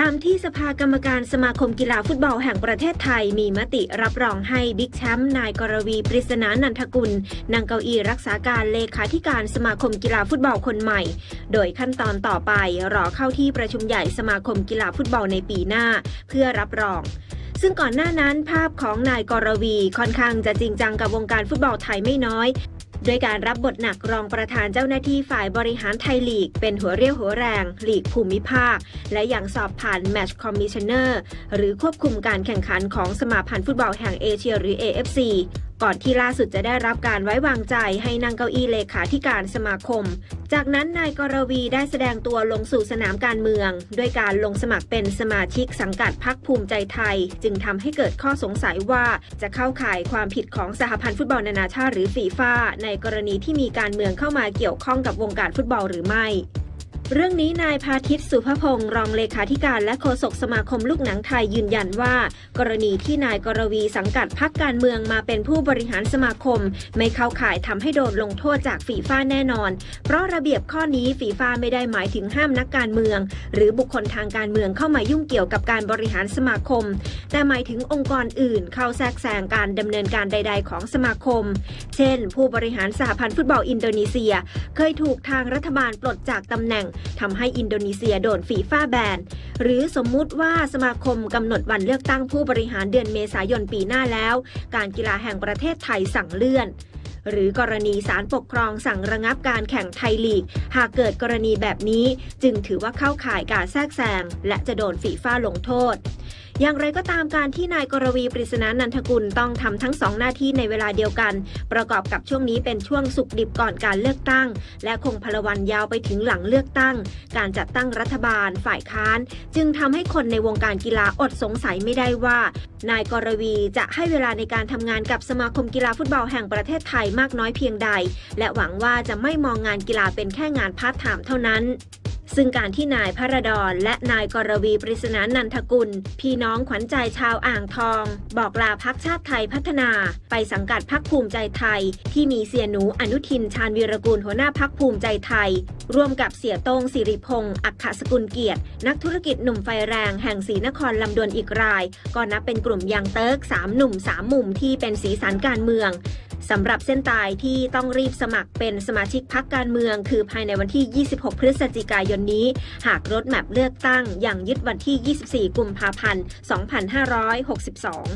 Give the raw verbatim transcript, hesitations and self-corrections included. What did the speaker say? ตามที่สภากรรมการสมาคมกีฬาฟุตบอลแห่งประเทศไทยมีมติรับรองให้บิ๊กแชมป์นายกรวีปริศนานันทกุลนั่งเก้าอี้รักษาการเลขาธิการสมาคมกีฬาฟุตบอลคนใหม่โดยขั้นตอนต่อไปรอเข้าที่ประชุมใหญ่สมาคมกีฬาฟุตบอลในปีหน้าเพื่อรับรองซึ่งก่อนหน้านั้นภาพของนายกรวีค่อนข้างจะจริงจังกับวงการฟุตบอลไทยไม่น้อยโดยการรับบทหนักรองประธานเจ้าหน้าที่ฝ่ายบริหารไทยลีกเป็นหัวเรี่ยวหัวแรงลีกภูมิภาคและยังสอบผ่านแมตช์คอมมิชเนอร์หรือควบคุมการแข่งขันของสมาพันธ์ฟุตบอลแห่งเอเชียหรือ เอ เอฟ ซี ก่อนที่ล่าสุดจะได้รับการไว้วางใจให้นั่งเก้าอี้เลขาธิการสมาคมจากนั้นนายกรวีได้แสดงตัวลงสู่สนามการเมืองด้วยการลงสมัครเป็นสมาชิกสังกัดพรรคภูมิใจไทยจึงทำให้เกิดข้อสงสัยว่าจะเข้าข่ายความผิดของสหพันธ์ฟุตบอลนานาชาติหรือฟีฟ่าในกรณีที่มีการเมืองเข้ามาเกี่ยวข้องกับวงการฟุตบอลหรือไม่เรื่องนี้นายพาทิตย์สุภพงศ์รองเลขาธิการและโฆษกสมาคมลูกหนังไทยยืนยันว่ากรณีที่นายกรวีสังกัดพรรคการเมืองมาเป็นผู้บริหารสมาคมไม่เข้าข่ายทำให้โดนลงโทษจากฟีฟ่าแน่นอนเพราะระเบียบข้อนี้ฟีฟ่าไม่ได้หมายถึงห้ามนักการเมืองหรือบุคคลทางการเมืองเข้ามายุ่งเกี่ยวกับการบริหารสมาคมแต่หมายถึงองค์กรอื่นเข้าแทรกแซงการดำเนินการใดๆของสมาคมเช่นผู้บริหารสหพันธ์ฟุตบอลอินโดนีเซียเคยถูกทางรัฐบาลปลดจากตำแหน่งทำให้อินโดนีเซียโดนฟีฟ่าแบนหรือสมมุติว่าสมาคมกำหนดวันเลือกตั้งผู้บริหารเดือนเมษายนปีหน้าแล้วการกีฬาแห่งประเทศไทยสั่งเลื่อนหรือกรณีศาลปกครองสั่งระงับการแข่งไทยลีกหากเกิดกรณีแบบนี้จึงถือว่าเข้าข่ายการแทรกแซงและจะโดนฟีฟ่าลงโทษอย่างไรก็ตามการที่นายกรวีปริศนานันทกุลต้องทำทั้งสองหน้าที่ในเวลาเดียวกันประกอบกับช่วงนี้เป็นช่วงสุกดิบก่อนการเลือกตั้งและคงพลวันยาวไปถึงหลังเลือกตั้งการจัดตั้งรัฐบาลฝ่ายค้านจึงทำให้คนในวงการกีฬาอดสงสัยไม่ได้ว่านายกรวีจะให้เวลาในการทำงานกับสมาคมกีฬาฟุตบอลแห่งประเทศไทยมากน้อยเพียงใดและหวังว่าจะไม่มองงานกีฬาเป็นแค่งานพาร์ทไทม์เท่านั้นซึ่งการที่นายพระดอนและนายกรวีปริศนานันทกุลพี่น้องขวัญใจชาวอ่างทองบอกลาพรรคชาติไทยพัฒนาไปสังกัดพรรคภูมิใจไทยที่มีเสี่ยหนูอนุทินชาญวีรกูลหัวหน้าพรรคภูมิใจไทยร่วมกับเสี่ยโต้งสิริพงษ์อัคคสกุลเกียรตินักธุรกิจหนุ่มไฟแรงแห่งศรีนครลำดวนอีกรายก็นับเป็นกลุ่มยังเติร์กสามหนุ่มสามมุมที่เป็นสีสันการเมืองสำหรับเส้นตายที่ต้องรีบสมัครเป็นสมาชิกพรรคการเมืองคือภายในวันที่ ยี่สิบหก พฤศจิกายนนี้หากรถแมพเลือกตั้งอย่างยึดวันที่ ยี่สิบสี่ กุมภาพันธ์ สองพันห้าร้อยหกสิบสอง